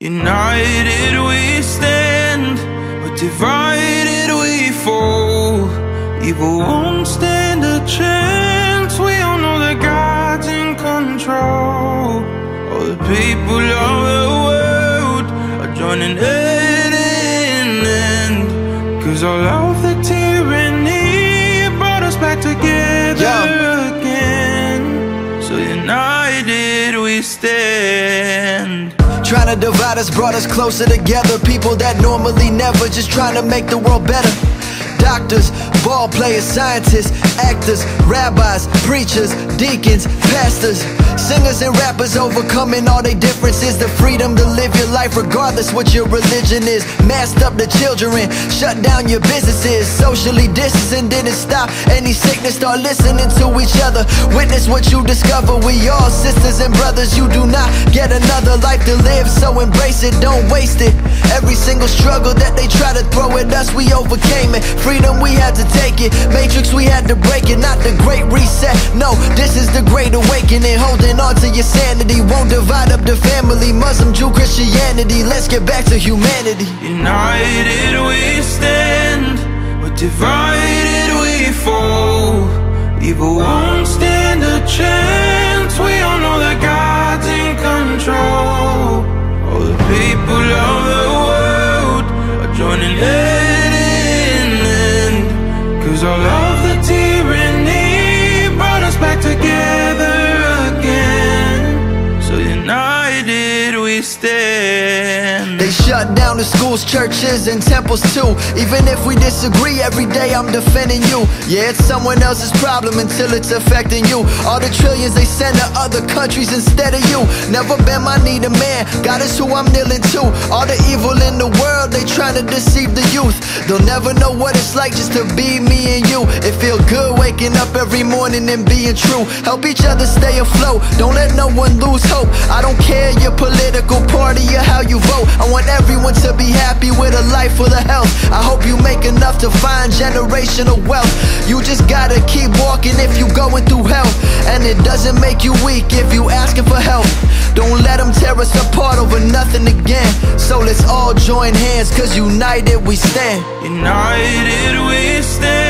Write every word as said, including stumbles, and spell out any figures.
United we stand, but divided we fall. Evil won't stand a chance. We all know that God's in control. All the people of the world are joining hand in hand, 'cause all of the tyranny brought us back together yeah. again. So united we stand. Trying to divide us brought us closer together. People that normally never, just trying to make the world better. Doctors, ball players, scientists, actors, rabbis, preachers, deacons, pastors, singers and rappers, overcoming all their differences. The freedom to live your life regardless what your religion is. Masked up the children, shut down your businesses. Socially distancing didn't stop any sickness. Start listening to each other, witness what you discover. We all sisters and brothers. You do not get another life to live, so embrace it, don't waste it. Every single struggle that they try to throw at us, we overcame it. Freedom, we had to take it. Matrix, we had to break it. Not the great reset, no, this is the great awakening. Holding on to your sanity won't divide up the family. Muslim, Jew, Christianity, let's get back to humanity. United we stand, but divided we fall. Evil won't stand a chance. We all know that God's in control. All the people of the world are joining in. All of the tyranny brought us back together again. So united we stand. They shut down the schools, churches, and temples too. Even if we disagree, every day I'm defending you. Yeah, it's someone else's problem until it's affecting you. All the trillions they send to other countries instead of you. Never bend my knee to man, God is who I'm kneeling to. All the evil in the world, they trying to deceive the youth. They'll never know what it's like just to be me and you. It feels good waking up every morning and being true. Help each other stay afloat, don't let no one lose hope. I don't care your political party or how you vote. I want everyone to be happy with a life full of health. I hope you make enough to find generational wealth. You just gotta keep walking if you going through hell. And it doesn't make you weak if you asking for help. Don't let them tear us apart over nothing again. So let's all join hands, 'cause united we stand. United we stand.